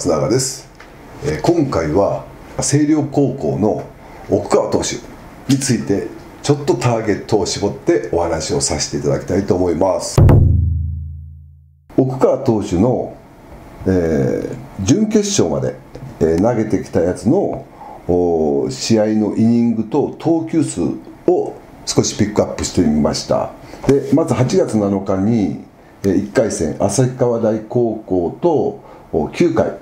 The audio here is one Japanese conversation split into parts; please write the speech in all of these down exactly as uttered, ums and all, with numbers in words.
松永です。えー、今回は星稜高校の奥川投手についてちょっとターゲットを絞ってお話をさせていただきたいと思います。奥川投手の、えー、準決勝まで、えー、投げてきたやつの試合のイニングと投球数を少しピックアップしてみました。でまずはちがつなのかにいっかいせん旭川大高校ときゅうかい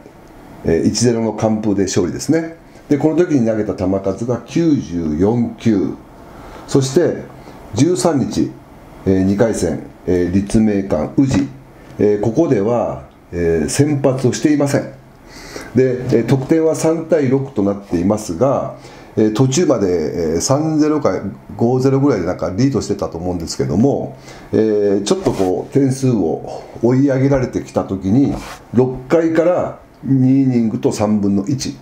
いちたいゼロ の完封で勝利ですね。でこの時に投げた球数がきゅうじゅうよんきゅう、そしてじゅうさんにちにかいせん立命館宇治、ここでは先発をしていません。で得点はさんたいろくとなっていますが、途中までさんたいゼロかごたいゼロぐらいでなんかリードしてたと思うんですけども、えー、ちょっとこう点数を追い上げられてきた時にろっかいからにイニングとさんぶんのいち、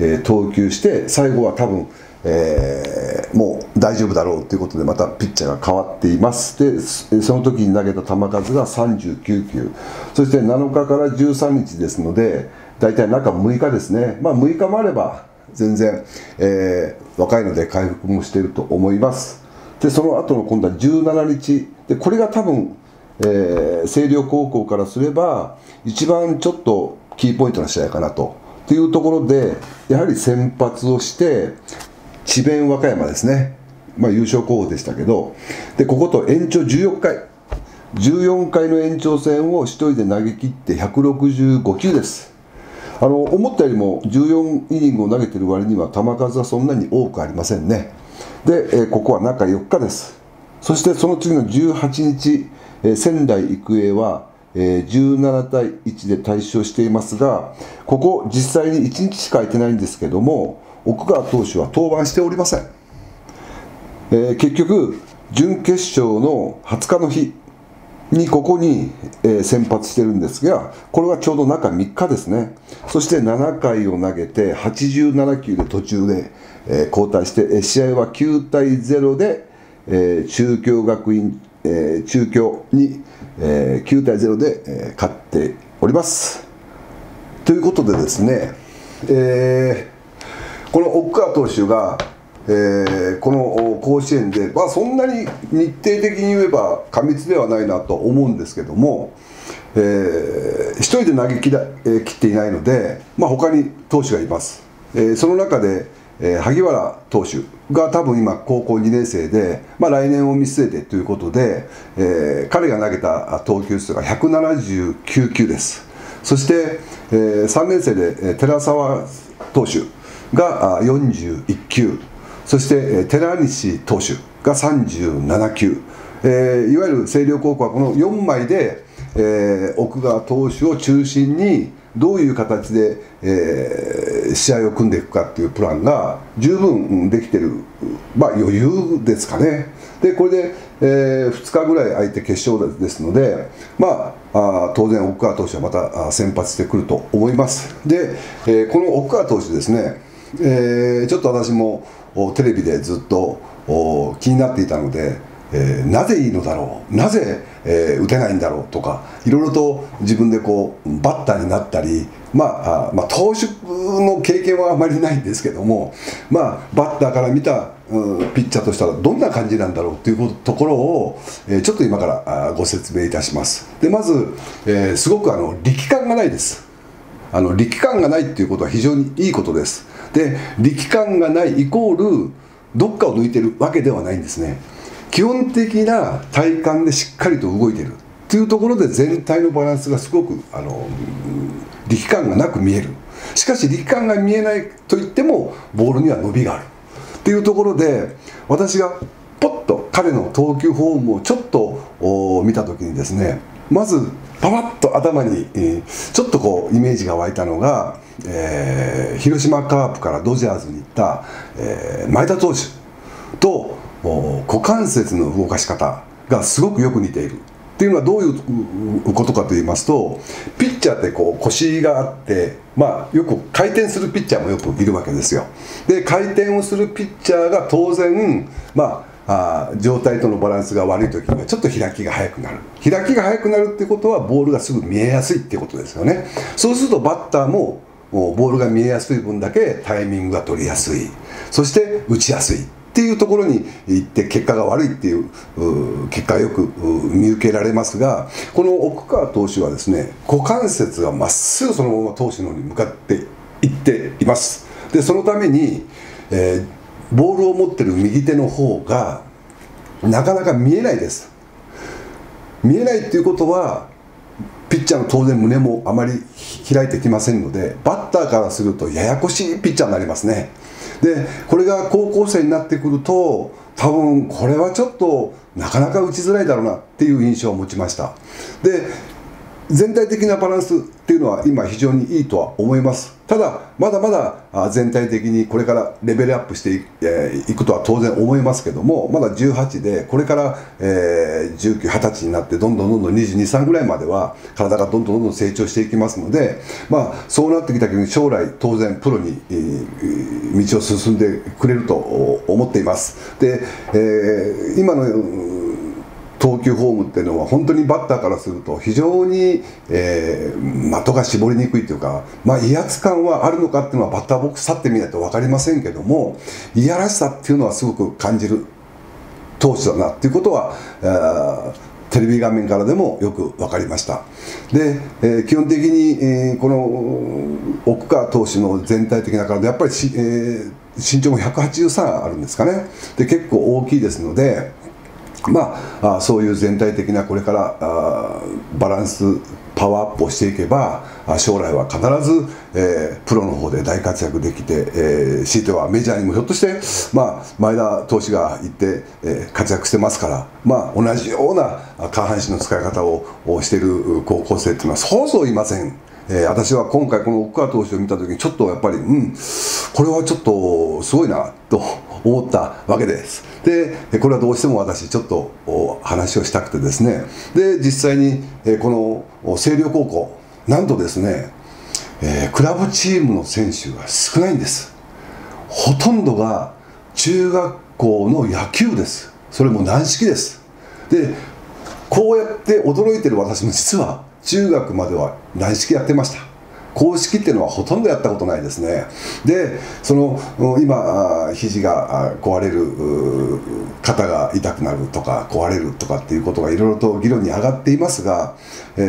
えー、投球して、最後は多分、えー、もう大丈夫だろうということでまたピッチャーが変わっています。でその時に投げた球数がさんじゅうきゅうきゅう、そしてなのかからじゅうさんにちですので大体中むいかですね。まあむいかもあれば全然、えー、若いので回復もしていると思います。でその後の今度はじゅうしちにちで、これが多分、えー、星稜高校からすれば一番ちょっとキーポイントの試合かなとっていうところで、やはり先発をして智弁和歌山ですね、まあ、優勝候補でしたけど、でここと延長じゅうよんかいじゅうよんかいの延長戦をひとりで投げ切ってひゃくろくじゅうごきゅうです。あの思ったよりもじゅうよんイニングを投げてる割には球数はそんなに多くありませんね。で、えここは中よっかです。そしてその次のじゅうはちにち、え仙台育英は、えじゅうななたいいちで大勝していますが、ここ実際にいちにちしか空いてないんですけども、奥川投手は登板しておりません。えー、結局準決勝のはつかの日にここに先発してるんですが、これはちょうど中みっかですね。そしてななかいを投げてはちじゅうななきゅうで途中で交代して、試合はきゅうたいゼロで中京学院中京にきゅうたいゼロで勝っております。ということでですね、えー、この奥川投手がえー、この甲子園で、まあ、そんなに日程的に言えば過密ではないなと思うんですけども、えー、ひとりで投げきだ、えー、切っていないので、まあ、他に投手がいます。えー、その中で、えー、萩原投手が多分今高校にねんせいで、まあ、来年を見据えてということで、えー、彼が投げた投球数がひゃくななじゅうきゅうきゅうです。そして、えー、さんねんせいで寺沢投手がよんじゅういっきゅう、そして寺西投手がさんじゅうななきゅう、えー、いわゆる星稜高校はこのよんまいで、えー、奥川投手を中心にどういう形で、えー、試合を組んでいくかっていうプランが十分できてる、まあ、余裕ですかね。でこれで、えー、ふつかぐらい空いて決勝ですので、まあ、あ当然奥川投手はまた先発してくると思います。で、えー、この奥川投手ですね、えー、ちょっと私もテレビでずっと気になっていたので、えー、なぜいいのだろう、なぜ、えー、打てないんだろうとか、いろいろと自分でこうバッターになったり、まあ、あまあ投手の経験はあまりないんですけども、まあ、バッターから見た、うん、ピッチャーとしたらどんな感じなんだろうというところを、えー、ちょっと今からご説明いたします。でまず、えー、すごくあの力感がないです。あの力感がないっていうことは非常にいいことです。で力感がないイコールどっかを抜いてるわけではないんですね。基本的な体幹でしっかりと動いてるっていうところで、全体のバランスがすごくあの力感がなく見える。しかし力感が見えないといってもボールには伸びがあるっていうところで、私がポッと彼の投球フォームをちょっと見た時にですね、まずパパッと頭にちょっとこうイメージが湧いたのが、えー、広島カープからドジャーズに行った、えー、前田投手と股関節の動かし方がすごくよく似ているっていうのはどういうことかと言いますと、ピッチャーってこう腰があって、まあ、よく回転するピッチャーもよくいるわけですよ。で回転をするピッチャーが当然、まああ状態とのバランスが悪い時にはちょっと開きが早くなる。開きが早くなるってことはボールがすぐ見えやすいってことですよね。そうするとバッターもボールが見えやすい分だけタイミングが取りやすい、そして打ちやすいっていうところに行って結果が悪いっていう結果がよく見受けられますが、この奥川投手はですね、股関節がまっすぐそのまま投手の方に向かっていっています。でそのために、えー、ボールを持ってる右手の方がなかなか見えないです。見えないっていうことはピッチャーの当然胸もあまり開いてきませんので、バッターからするとややこしいピッチャーになりますね。でこれが高校生になってくると多分これはちょっとなかなか打ちづらいだろうなっていう印象を持ちました。で全体的なバランスっていうのは今非常にいいとは思います。ただまだまだ全体的にこれからレベルアップしてい、えー、いくとは当然思いますけども、まだじゅうはちでこれから、えー、じゅうきゅう、はたちになってどんどんどんどんにじゅうに、さんぐらいまでは体がどんどんどんどん成長していきますので、まあ、そうなってきた時に将来当然プロに、えー、道を進んでくれると思っています。で、えー、今の投球フォームっていうのは本当にバッターからすると非常に、えー、的が絞りにくいというか、まあ、威圧感はあるのかっていうのはバッターボックス立ってみないと分かりませんけども、いやらしさっていうのはすごく感じる投手だなっていうことは、えー、テレビ画面からでもよく分かりました。で、えー、基本的に、えー、この奥川投手の全体的な体やっぱりし、えー、身長もひゃくはちじゅうさんあるんですかね。で結構大きいですので、まあ、あそういう全体的なこれからあバランスパワーアップをしていけば将来は必ず、えー、プロの方で大活躍できて、えー、強いてはメジャーにもひょっとして、まあ、前田投手が行って、えー、活躍してますから、まあ、同じような下半身の使い方をしている高校生というのはそうそういません。えー、私は今回この奥川投手を見た時にちょっとやっぱり、うん、これはちょっとすごいなと思ったわけです。でこれはどうしても私ちょっと話をしたくてですね、で実際にこの星稜高校なんとですね、えー、クラブチームの選手が少ないんです。ほとんどが中学校の野球部です。それも軟式です。でこうやって驚いてる私も実は中学までは軟式やってました。公式っていうのはほとんどやったことないですね。でその今肘が壊れる、肩が痛くなるとか壊れるとかっていうことがいろいろと議論に上がっていますが、え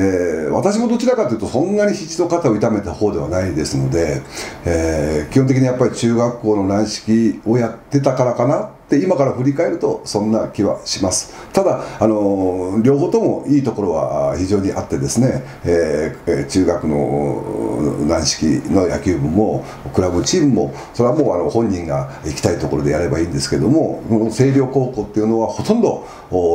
ー、私もどちらかというとそんなに肘と肩を痛めた方ではないですので、えー、基本的にやっぱり中学校の軟式をやってたからかなで今から振り返るとそんな気はします。ただあの両方ともいいところは非常にあってですね、えー、中学の軟式の野球部もクラブチームもそれはもうあの本人が行きたいところでやればいいんですけども、この星稜高校っていうのはほとんど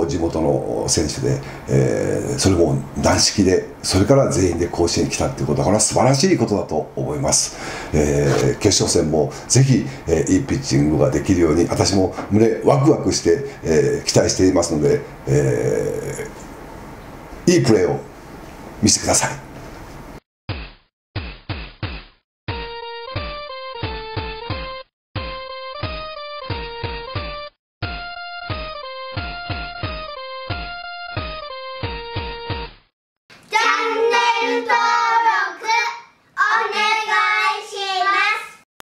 地元の選手で、えー、それも軟式でそれから全員で甲子園に来たっていうことはこれは素晴らしいことだと思います。えー、決勝戦もぜひ、えー、いいピッチングができるように私も胸ワクワクして、えー、期待していますので、えー、いいプレーを見せてください。